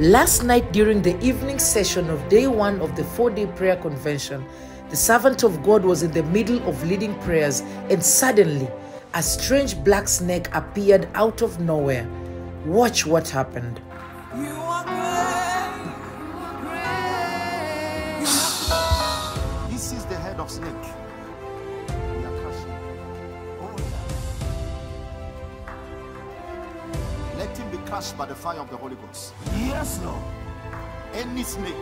Last night during the evening session of day one of the four-day prayer convention, the servant of God was in the middle of leading prayers, and suddenly a strange black snake appeared out of nowhere. Watch what happened. You are great. You are great. This is the head of snake. We are crushing. Oh, yeah. Let him be crushed by the fire of the Holy Ghost. Yes, Lord. Any snake.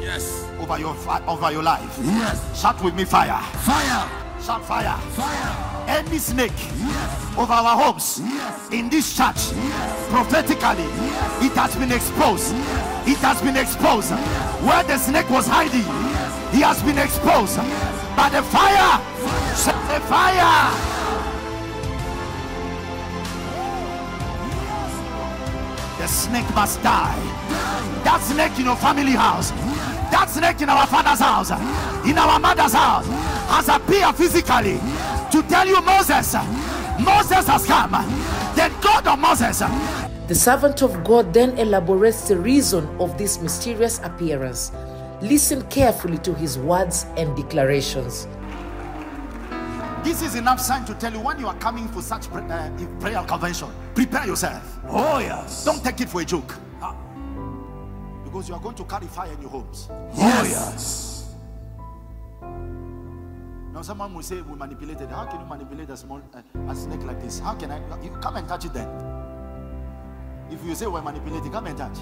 Yes. Over your life. Yes. Shout with me, fire. Fire. Shout fire. Fire. Any snake, yes, over our homes, yes, in this church, yes, prophetically, yes, it has been exposed. Yes. It has been exposed. Yes. Where the snake was hiding, yes, he has been exposed. Yes. By the fire, fire. Set the fire. Yes. The snake must die. Yes. That snake in your family house, yes, that snake in our father's house, yes, in our mother's house, yes, has appeared physically. Yes. To tell you, Moses has come, the God of Moses. The servant of God then elaborates the reason of this mysterious appearance. Listen carefully to his words and declarations. This is enough sign to tell you, when you are coming for such prayer convention, prepare yourself. Oh yes. Don't take it for a joke. Because you are going to carry fire in your homes. Yes. Oh yes. Now someone will say we manipulated. How can you manipulate a snake like this? How can I? You come and touch it then. If you say we're manipulating, come and touch.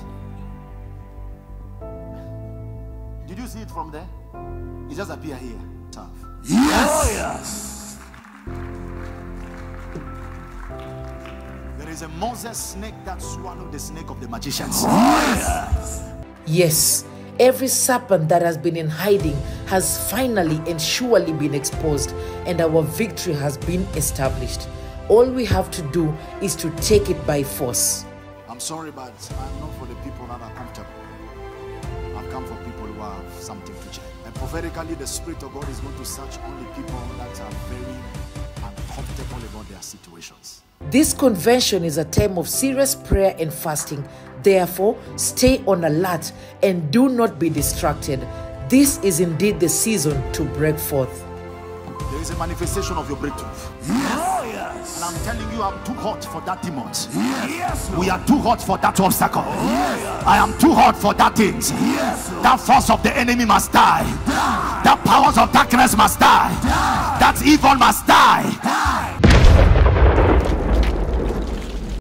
Did you see it from there? It just appeared here. Tough. Yes. Oh, yes. There is a Moses snake that swallowed the snake of the magicians. Oh, yes. Yes. Every serpent that has been in hiding has finally and surely been exposed, and our victory has been established. All we have to do is to take it by force. I'm sorry, but I'm not for the people that are comfortable. I've come for people who have something to change. And prophetically, the Spirit of God is going to search only people that are very uncomfortable about their situations. This convention is a time of serious prayer and fasting. Therefore, stay on alert and do not be distracted. This is indeed the season to break forth. There is a manifestation of your breakthrough. Yes. Oh, yes. And I'm telling you, I'm too hot for that demon. Yes. We are too hot for that obstacle. Oh, yes. I am too hot for that thing. Yes. That force of the enemy must die. Die. That powers of darkness must die. Die. That evil must die. Die.